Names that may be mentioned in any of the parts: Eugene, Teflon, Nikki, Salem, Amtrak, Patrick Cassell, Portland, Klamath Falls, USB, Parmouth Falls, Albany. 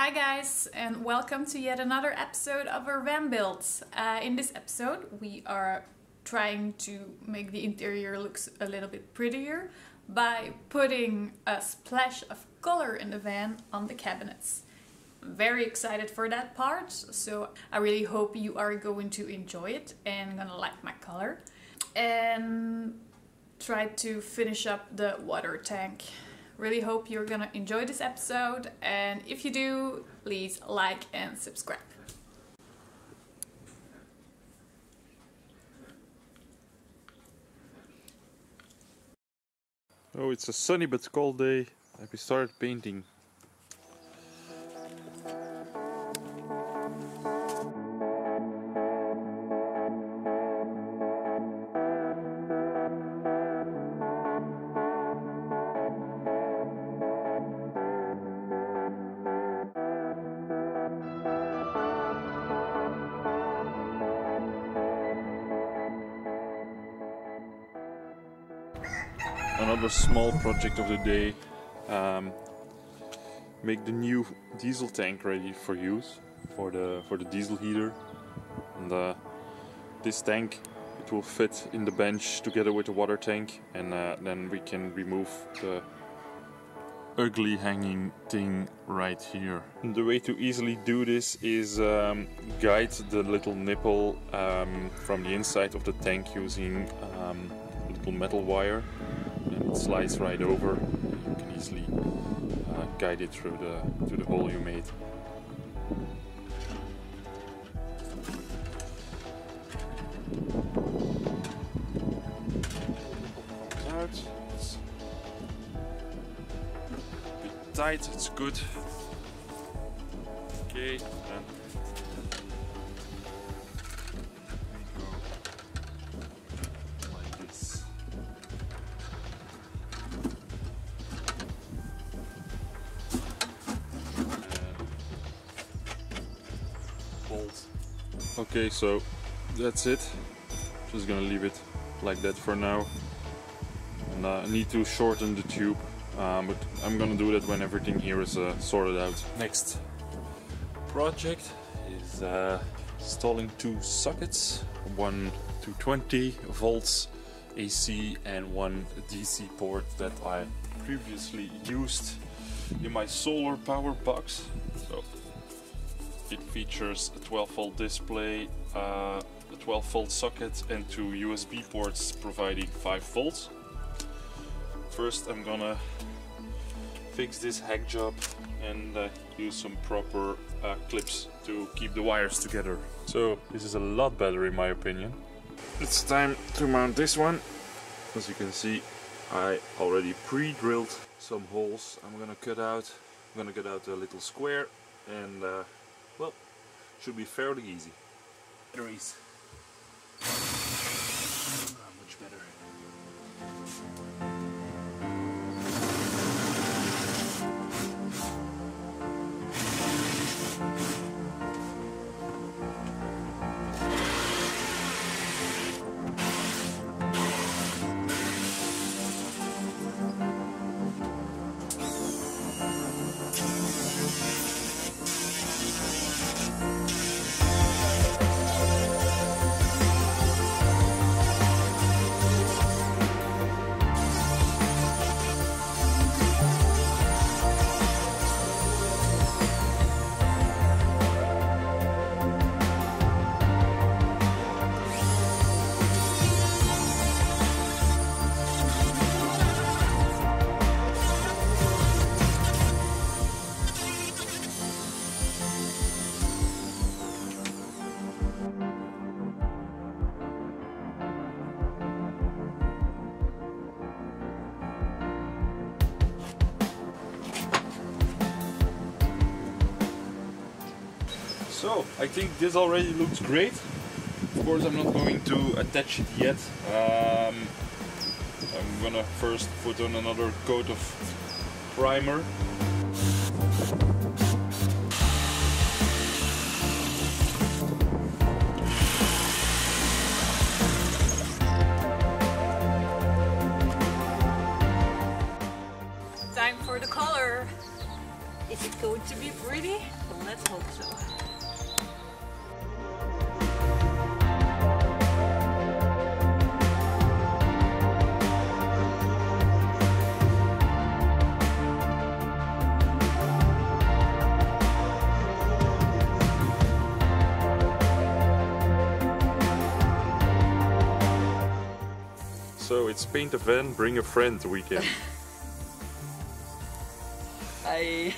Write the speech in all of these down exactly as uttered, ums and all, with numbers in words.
Hi guys, and welcome to yet another episode of our van builds. Uh, in this episode we are trying to make the interior look a little bit prettier by putting a splash of color in the van on the cabinets. I'm very excited for that part, so I really hope you are going to enjoy it and gonna like my color. And try to finish up the water tank. Really hope you're gonna enjoy this episode, and if you do, please like and subscribe. Oh, it's a sunny but cold day, and we started painting. Another small project of the day, um, make the new diesel tank ready for use for the for the diesel heater, and uh, this tank, it will fit in the bench together with the water tank, and uh, then we can remove the ugly hanging thing right here. And the way to easily do this is um, guide the little nipple um, from the inside of the tank using um, a little metal wire. It slides right over, and you can easily uh, guide it through the through the hole you made. Out. It's a bit tight. It's good. Okay. And okay, so that's it. Just gonna leave it like that for now. And uh, I need to shorten the tube, um, but I'm gonna do that when everything here is uh, sorted out. Next project is uh, installing two sockets, one two twenty volts A C and one D C port that I previously used in my solar power box. So it features a twelve volt display, uh, a twelve volt socket, and two U S B ports providing five volts. First I'm gonna fix this hack job and uh, use some proper uh, clips to keep the wires together. So this is a lot better in my opinion. It's time to mount this one. As you can see, I already pre-drilled some holes. I'm gonna cut out, I'm gonna cut out a little square, and uh, well, should be fairly easy. Batteries. Ah, much better. So, I think this already looks great. Of course, I'm not going to attach it yet. Um, I'm gonna first put on another coat of primer. Time for the color. Is it going to be pretty? baby? Let's hope so. So it's paint a van, bring a friend weekend. I...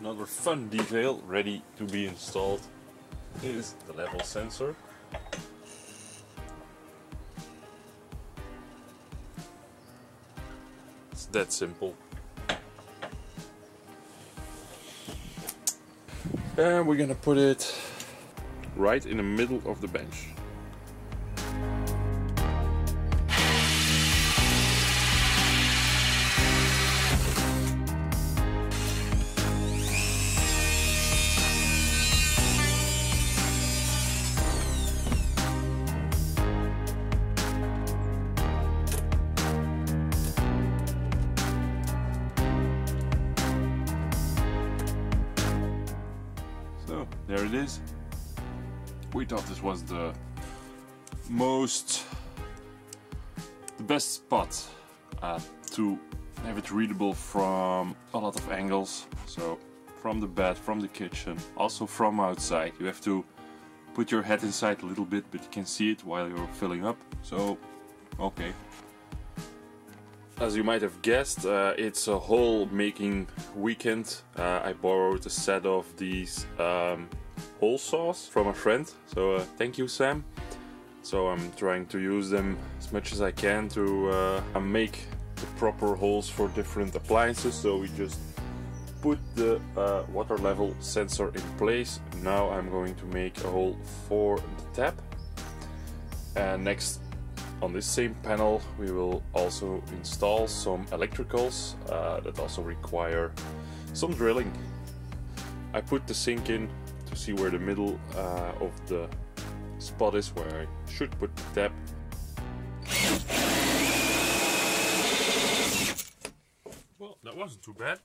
Another fun detail ready to be installed is the level sensor. It's that simple. And we're gonna put it right in the middle of the bench. There it is. We thought this was the most, the best spot uh, to have it readable from a lot of angles. So from the bed, from the kitchen, also from outside. You have to put your head inside a little bit, but you can see it while you're filling up. So, okay. As you might have guessed, uh, it's a hole making weekend. Uh, I borrowed a set of these um, hole saws from a friend, so uh, thank you, Sam. So I'm trying to use them as much as I can to uh, make the proper holes for different appliances. So we just put the uh, water level sensor in place. Now I'm going to make a hole for the tap, and next on this same panel we will also install some electricals uh, that also require some drilling. I put the sink in to see where the middle uh, of the spot is where I should put the tap. Well, that wasn't too bad.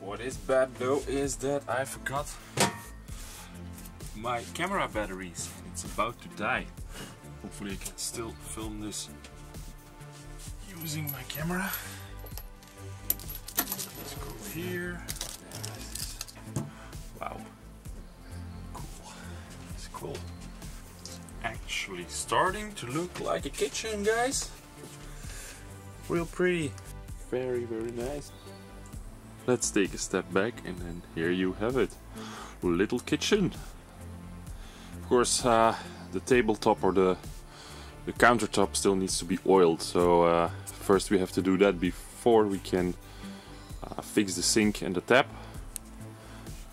What is bad though is that I forgot my camera batteries. It's about to die. Hopefully I can still film this using my camera. Let's go here. Wow. Cool. It's cool. It's actually starting to look like a kitchen, guys. Real pretty. Very, very nice. Let's take a step back and then here you have it. Little kitchen. Of course, uh, the tabletop or the, the countertop still needs to be oiled, so uh, first we have to do that before we can uh, fix the sink and the tap,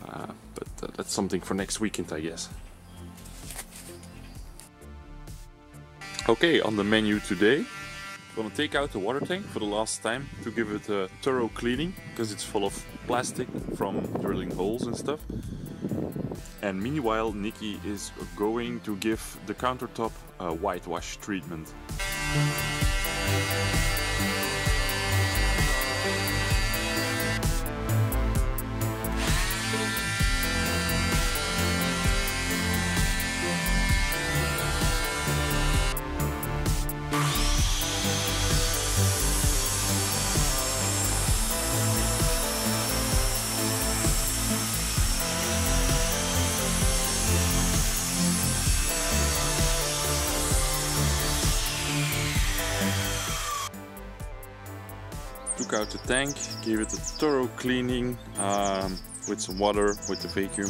uh, but uh, that's something for next weekend, I guess. Okay, on the menu today, I'm gonna take out the water tank for the last time to give it a thorough cleaning because it's full of plastic from drilling holes and stuff. And meanwhile, Nikki is going to give the countertop a whitewash treatment. took out the tank, gave it a thorough cleaning um, with some water, with the vacuum.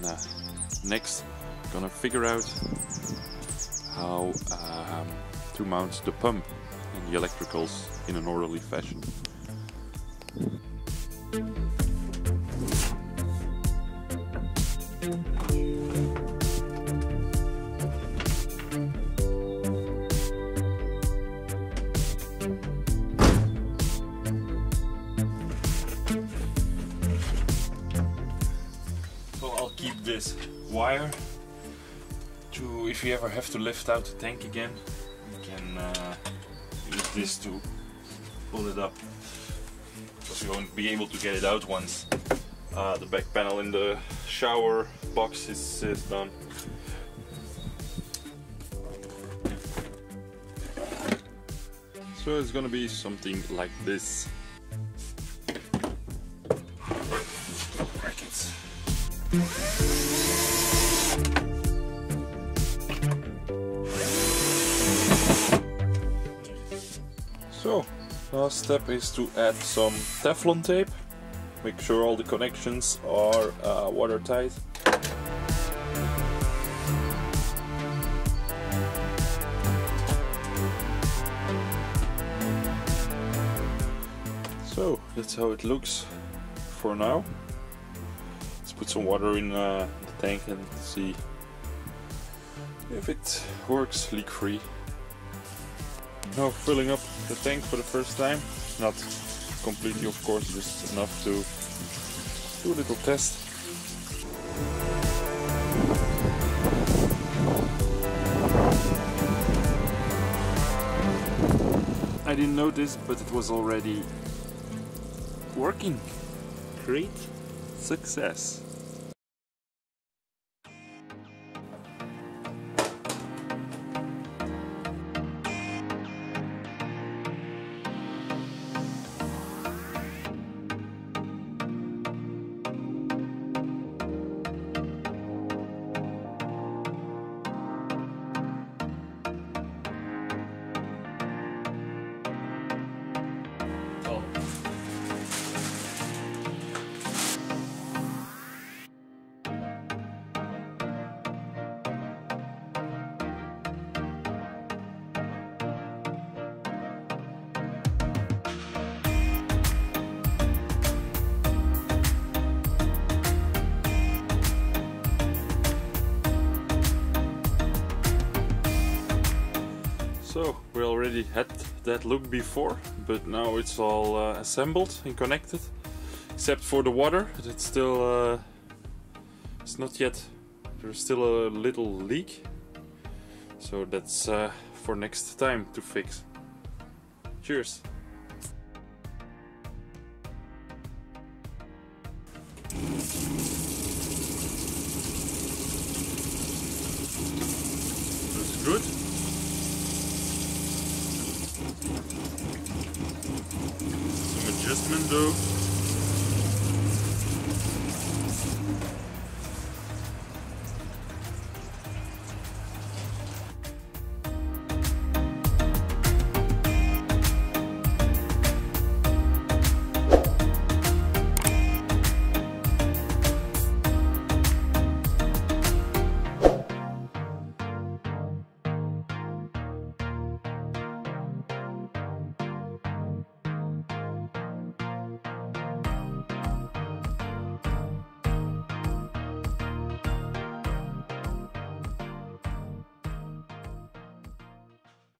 Now, next, I'm gonna figure out how um, to mount the pump and the electricals in an orderly fashion. Keep this wire to, if you ever have to lift out the tank again, you can uh, use this to pull it up, because you won't be able to get it out once uh, the back panel in the shower box is, is done. So it's gonna be something like this. So, last step is to add some Teflon tape. Make sure all the connections are uh, watertight. So, that's how it looks for now. Put some water in uh, the tank and see if it works leak free. Now filling up the tank for the first time, not completely of course, just enough to do a little test. I didn't notice, but it was already working. Great success. So we already had that look before, but now it's all uh, assembled and connected, except for the water. It's still, uh, it's not yet, there's still a little leak, so that's uh, for next time to fix. Cheers! Looks good. Some adjustment though.